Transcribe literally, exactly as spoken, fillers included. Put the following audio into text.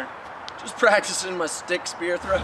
there? Just practicing my stick spear throw.